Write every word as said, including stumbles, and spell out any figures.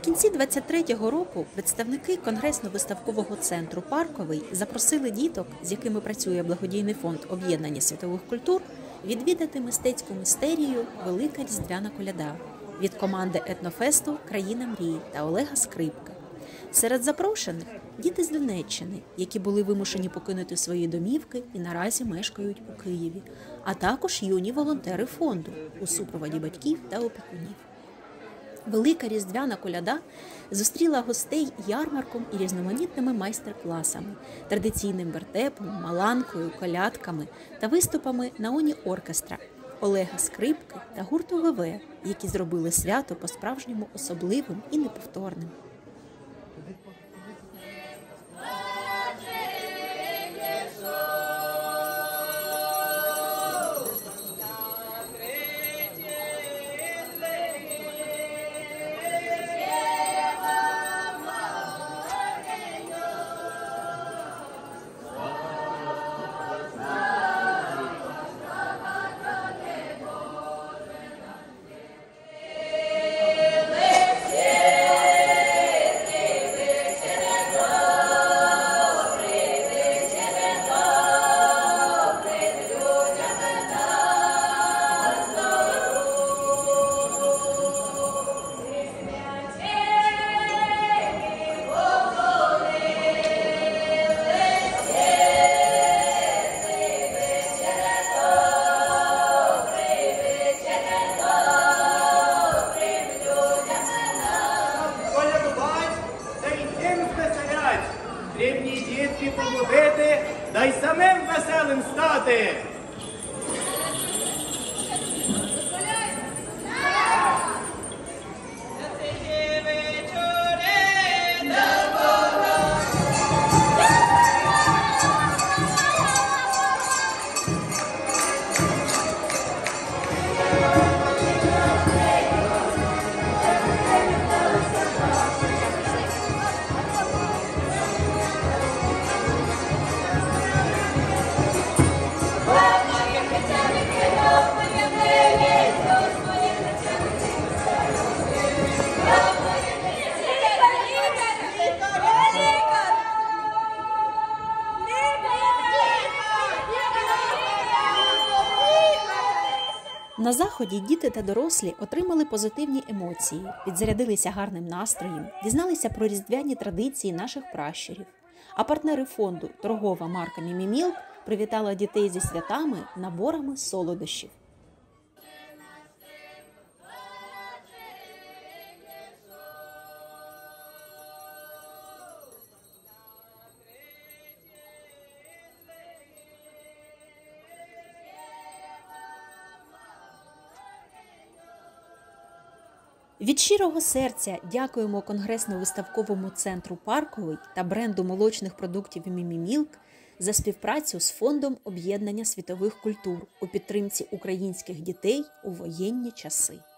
Наприкінці двадцять третього року представники Конгресно-виставкового центру «Парковий» запросили діток, з якими працює благодійний фонд об'єднання світових культур, відвідати мистецьку містерію «Велика різдвяна коляда» від команди етнофесту «Країна мрії» та Олега Скрипка. Серед запрошених – діти з Донеччини, які були вимушені покинути свої домівки і наразі мешкають у Києві, а також юні волонтери фонду у супроводі батьків та опікунів. Велика різдвяна коляда зустріла гостей ярмарком і різноманітними майстер-класами, традиційним вертепом, маланкою, колядками та виступами наоні оркестра Олега Скрипки та гурту ВВ, які зробили свято по-справжньому особливим і неповторним. Дрібні дітки побудити, да й самим веселим стати! На заході діти та дорослі отримали позитивні емоції, підзарядилися гарним настроєм, дізналися про різдвяні традиції наших пращурів. А партнери фонду торгова марка MiMiMilk привітала дітей зі святами наборами солодощів. Від щирого серця дякуємо Конгресно-виставковому центру «Парковий» та бренду молочних продуктів MiMiMilk за співпрацю з Фондом об'єднання світових культур у підтримці українських дітей у воєнні часи.